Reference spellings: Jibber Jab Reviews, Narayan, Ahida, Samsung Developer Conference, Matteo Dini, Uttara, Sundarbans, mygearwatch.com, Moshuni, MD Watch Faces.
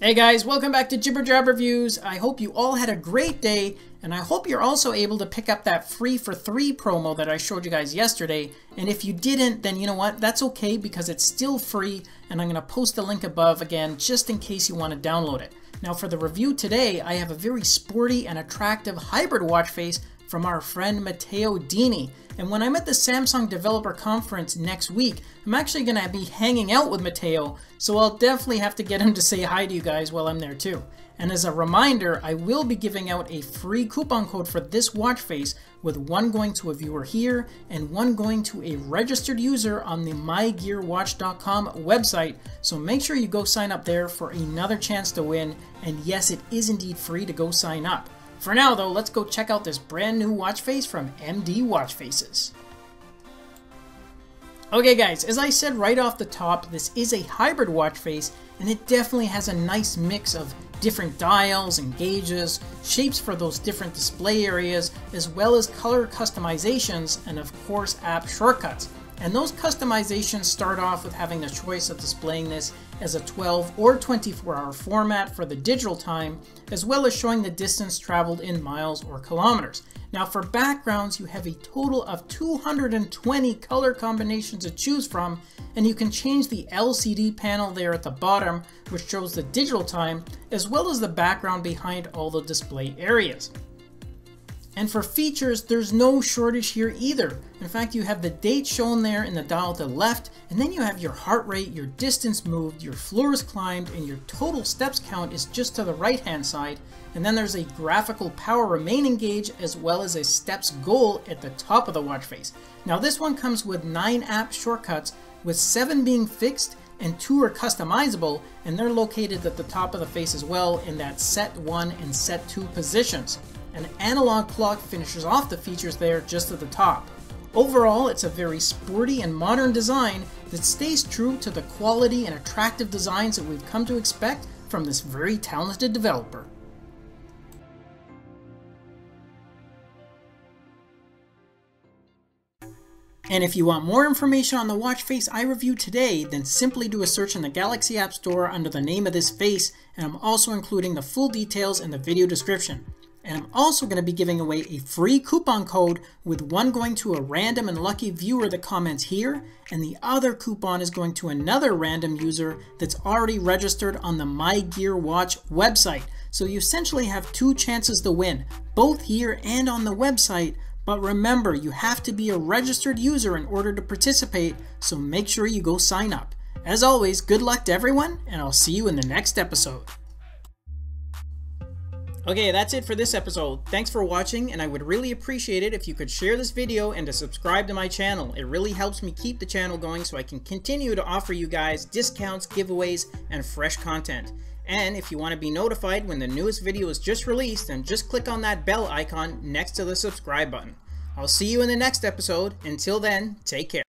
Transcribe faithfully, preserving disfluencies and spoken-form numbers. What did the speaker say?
Hey guys, welcome back to Jibber Jabber Reviews. I hope you all had a great day, and I hope you're also able to pick up that free for three promo that I showed you guys yesterday. And if you didn't, then you know what, that's okay because it's still free, and I'm going to post the link above again just in case you want to download it. Now for the review today, I have a very sporty and attractive hybrid watch face from our friend Matteo Dini. And when I'm at the Samsung Developer Conference next week, I'm actually gonna be hanging out with Matteo, so I'll definitely have to get him to say hi to you guys while I'm there too. And as a reminder, I will be giving out a free coupon code for this watch face, with one going to a viewer here and one going to a registered user on the my gear watch dot com website. So make sure you go sign up there for another chance to win. And yes, it is indeed free to go sign up. For now though, let's go check out this brand new watch face from M D Watch Faces. Okay guys, as I said right off the top, this is a hybrid watch face, and it definitely has a nice mix of different dials and gauges, shapes for those different display areas, as well as color customizations and of course app shortcuts. And those customizations start off with having the choice of displaying this as a twelve or twenty-four hour format for the digital time, as well as showing the distance traveled in miles or kilometers. Now for backgrounds, you have a total of two hundred twenty color combinations to choose from, and you can change the L C D panel there at the bottom, which shows the digital time, as well as the background behind all the display areas. And for features, there's no shortage here either. In fact, you have the date shown there in the dial to the left, and then you have your heart rate, your distance moved, your floors climbed, and your total steps count is just to the right-hand side. And then there's a graphical power remaining gauge, as well as a steps goal at the top of the watch face. Now this one comes with nine app shortcuts, with seven being fixed and two are customizable, and they're located at the top of the face as well in that set one and set two positions. An analog clock finishes off the features there just at the top. Overall, it's a very sporty and modern design that stays true to the quality and attractive designs that we've come to expect from this very talented developer. And if you want more information on the watch face I reviewed today, then simply do a search in the Galaxy App Store under the name of this face, and I'm also including the full details in the video description. And I'm also going to be giving away a free coupon code, with one going to a random and lucky viewer that comments here, and the other coupon is going to another random user that's already registered on the My Gear Watch website. So you essentially have two chances to win, both here and on the website, but remember, you have to be a registered user in order to participate, so make sure you go sign up. As always, good luck to everyone, and I'll see you in the next episode. Okay, that's it for this episode. Thanks for watching, and I would really appreciate it if you could share this video and to subscribe to my channel. It really helps me keep the channel going so I can continue to offer you guys discounts, giveaways, and fresh content. And if you want to be notified when the newest video is just released, then just click on that bell icon next to the subscribe button. I'll see you in the next episode. Until then, take care.